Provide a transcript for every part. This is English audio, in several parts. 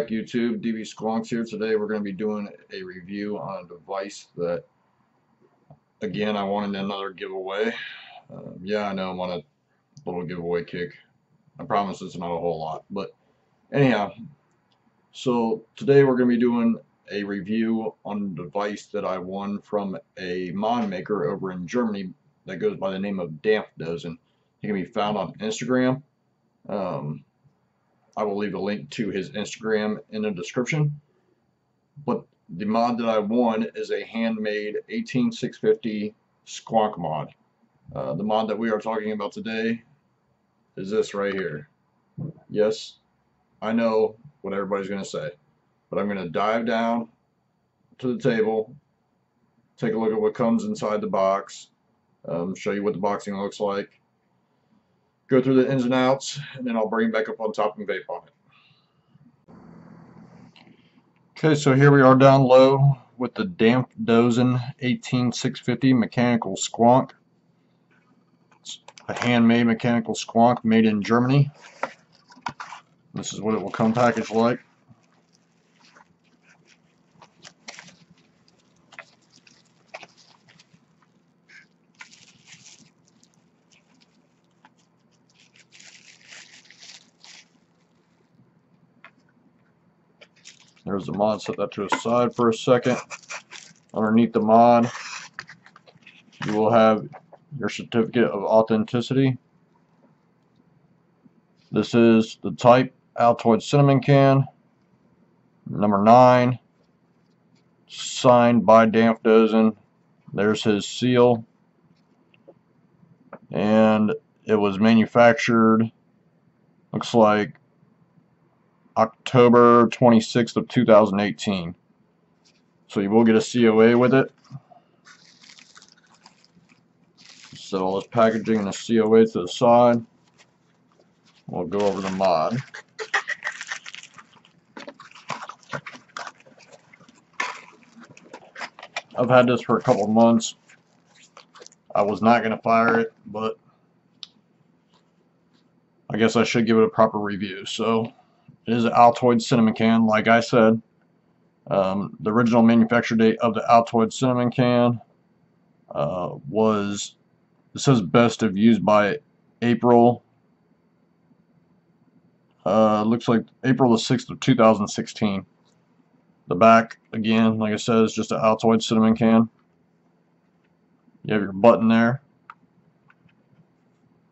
back, YouTube. DB Squonks here. Today we're going to be doing a review on a device that, again, I wanted another giveaway. Yeah, I know I'm on a little giveaway kick. I promise it's not a whole lot, but anyhow. So today we're going to be doing a review on a device that I won from a mod maker over in Germany that goes by the name of Dampfdose, and he can be found on Instagram. I will leave a link to his Instagram in the description. But the mod that I won is a handmade 18650 Squonk mod. The mod that we are talking about today is this right here. Yes, I know what everybody's going to say, but I'm going to dive down to the table, take a look at what comes inside the box, show you what the boxing looks like, go through the ins and outs, and then I'll bring back up on top and vape on it. Okay, so here we are down low with the Dampfdose 18650 mechanical squonk. It's a handmade mechanical squonk made in Germany. This is what it will come packaged like. There's the mod, set that to the side for a second. Underneath the mod, you will have your certificate of authenticity. This is the type, Altoid Cinnamon Can, number 9, signed by Dampfdose. There's his seal. And it was manufactured, looks like, October 26th of 2018. So you will get a COA with it. Set all this packaging and the COA to the side. We'll go over the mod. I've had this for a couple months. I was not going to fire it, but I guess I should give it a proper review. So it is an Altoid Cinnamon Can, like I said. The original manufacture date of the Altoid Cinnamon Can was, it says best of used by April, looks like April the 6th of 2016. The back, again, like I said, is just an Altoid Cinnamon Can. You have your button there.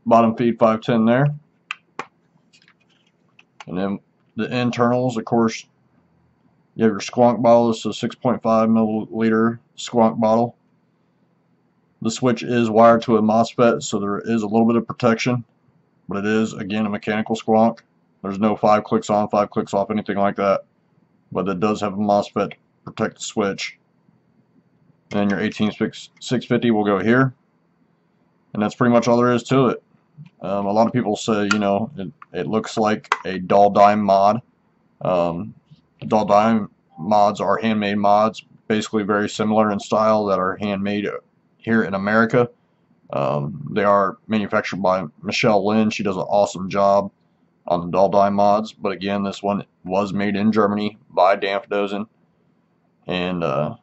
Bottom feed 510 there. And then the internals, of course, you have your squonk bottle. This is a 6.5 milliliter squonk bottle. The switch is wired to a MOSFET, so there is a little bit of protection, but it is, again, a mechanical squonk. There's no 5 clicks on, 5 clicks off, anything like that, but it does have a MOSFET to protect the switch. And your 18650 will go here, and that's pretty much all there is to it. A lot of people say, you know, it looks like a doll dime mod. Doll dime mods are handmade mods, basically very similar in style, that are handmade here in America. They are manufactured by Michelle Lynn. She does an awesome job on the doll dime mods. But again, this one was made in Germany by Dampfdose. And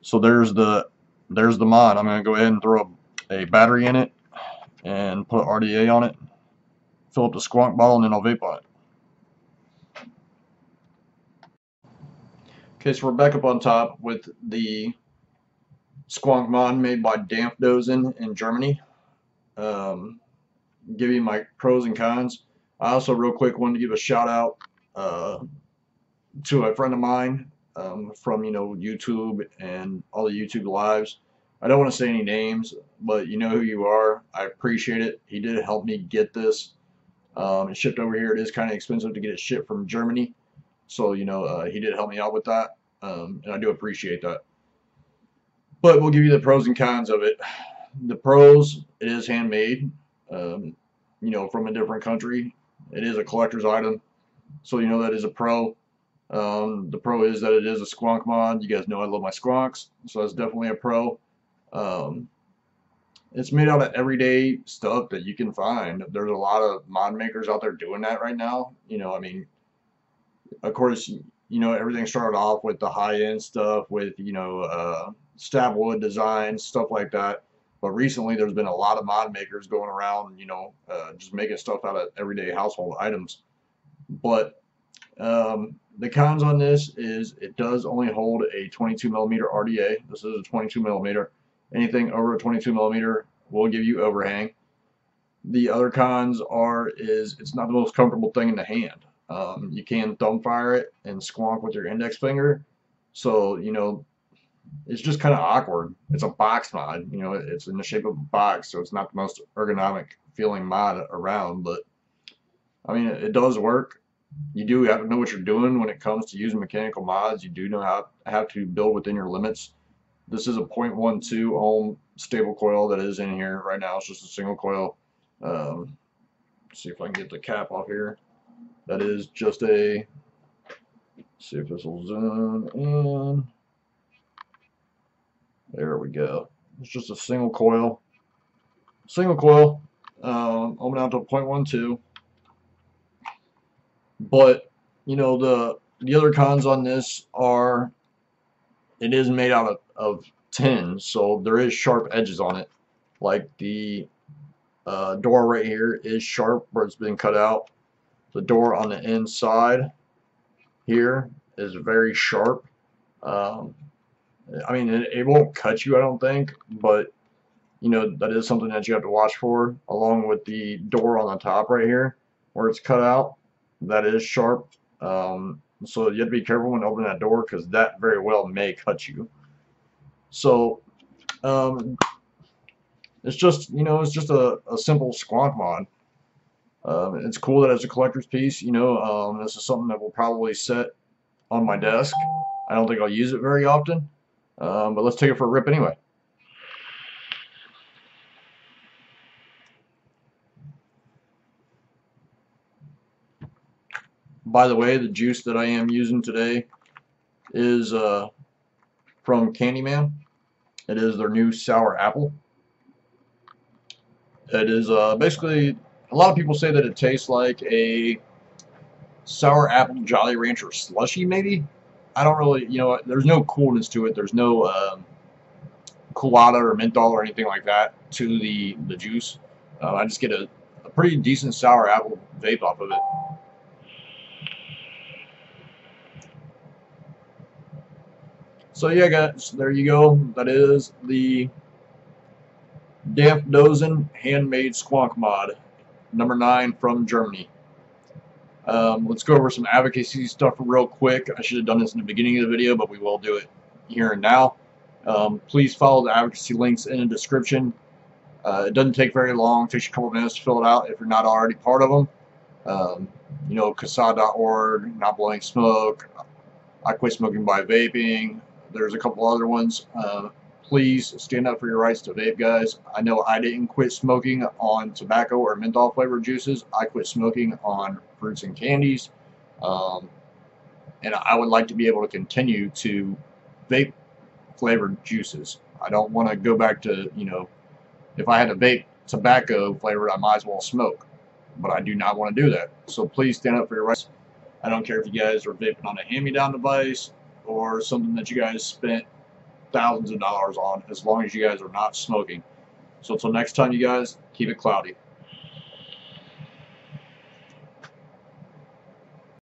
so there's the mod. I'm going to go ahead and throw a battery in it and put RDA on it, fill up the squonk bottle, and then I'll vape on it. Okay, so we're back up on top with the squonk mod made by Dampfdose in Germany. Give you my pros and cons. I also real quick wanted to give a shout out to a friend of mine from, you know, YouTube and all the YouTube lives. I don't want to say any names, but you know who you are. I appreciate it. He did help me get this and shipped over here. It is kind of expensive to get it shipped from Germany, so you know, he did help me out with that, and I do appreciate that. But we'll give you the pros and cons of it. The pros: it is handmade, you know, from a different country. It is a collector's item, so you know that is a pro. The pro is that it is a squonk mod. You guys know I love my squonks, so that's definitely a pro. It's made out of everyday stuff that you can find. There's a lot of mod makers out there doing that right now. You know, I mean, of course, you know, everything started off with the high-end stuff, with, you know, stab wood designs, stuff like that. But recently, there's been a lot of mod makers going around, you know, just making stuff out of everyday household items. But the cons on this is it does only hold a 22mm RDA. This is a 22mm. Anything over a 22mm will give you overhang. The other cons are it's not the most comfortable thing in the hand. You can thumb fire it and squonk with your index finger, so you know it's just kind of awkward. It's a box mod, you know, it's in the shape of a box, so it's not the most ergonomic feeling mod around. But I mean, it does work. You do have to know what you're doing when it comes to using mechanical mods. You do know how have to build within your limits. This is a 0.12 ohm stable coil that is in here right now. It's just a single coil. Let's see if I can get the cap off here. That is just a, let's see if this will zoom in. There we go. It's just a single coil. Ohmed out to 0.12. But, you know, the other cons on this are it is made out of tin, so there is sharp edges on it. Like the door right here is sharp where it's been cut out. The door on the inside here is very sharp. I mean, it won't cut you, I don't think, but you know, that is something that you have to watch for, along with the door on the top right here where it's cut out. That is sharp. So you have to be careful when opening that door, because that very well may cut you. So it's just, you know, it's just a simple Squonk mod. It's cool that it's a collector's piece, you know. This is something that will probably sit on my desk. I don't think I'll use it very often, but let's take it for a rip anyway. By the way, the juice that I am using today is from Candyman. It is their new Sour Apple. It is basically... a lot of people say that it tastes like a Sour Apple Jolly Rancher slushy, maybe. I don't really, you know, there's no coolness to it. There's no culotta or menthol or anything like that to the juice. I just get a pretty decent Sour Apple vape off of it. So yeah, guys, there you go. That is the Dampfdose handmade Squonk mod. Number 9 from Germany. Let's go over some advocacy stuff real quick. I should have done this in the beginning of the video, but we will do it here and now. Please follow the advocacy links in the description. It doesn't take very long. It takes you a couple minutes to fill it out if you're not already part of them. You know, CASA.org, Not Blowing Smoke, I Quit Smoking by Vaping. There's a couple other ones. Please stand up for your rights to vape, guys. I know I didn't quit smoking on tobacco or menthol flavored juices. I quit smoking on fruits and candies. And I would like to be able to continue to vape flavored juices. I don't want to go back to, you know, if I had to vape tobacco flavored, I might as well smoke. But I do not want to do that. So please stand up for your rights. I don't care if you guys are vaping on a hand-me-down device or something that you guys spent thousands of dollars on, as long as you guys are not smoking. So until next time, you guys, keep it cloudy.